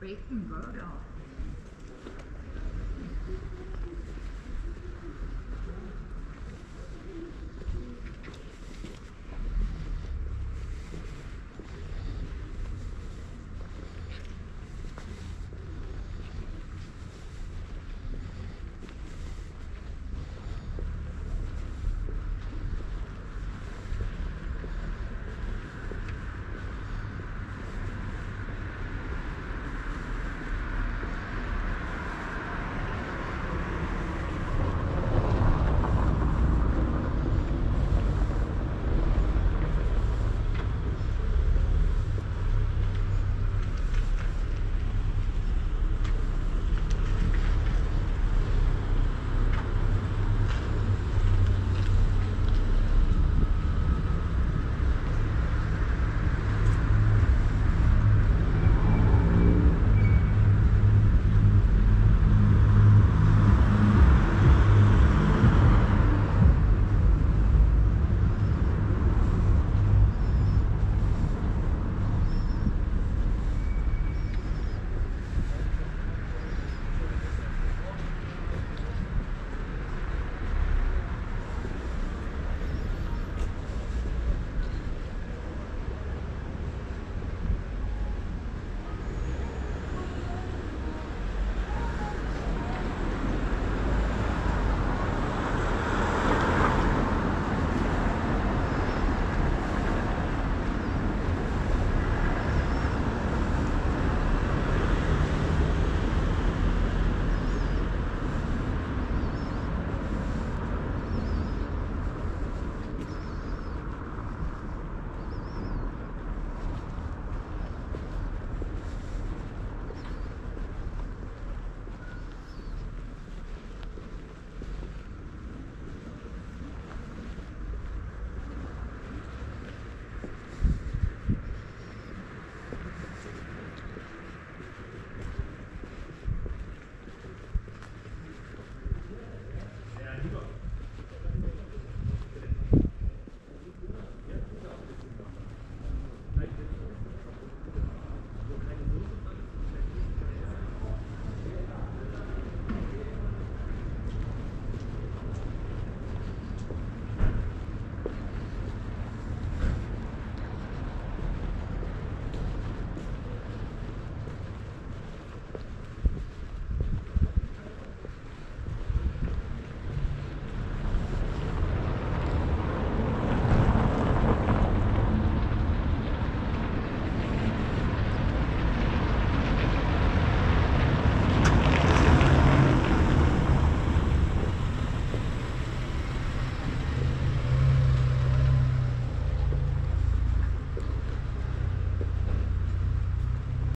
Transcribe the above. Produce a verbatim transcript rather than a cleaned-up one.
Breaking road off.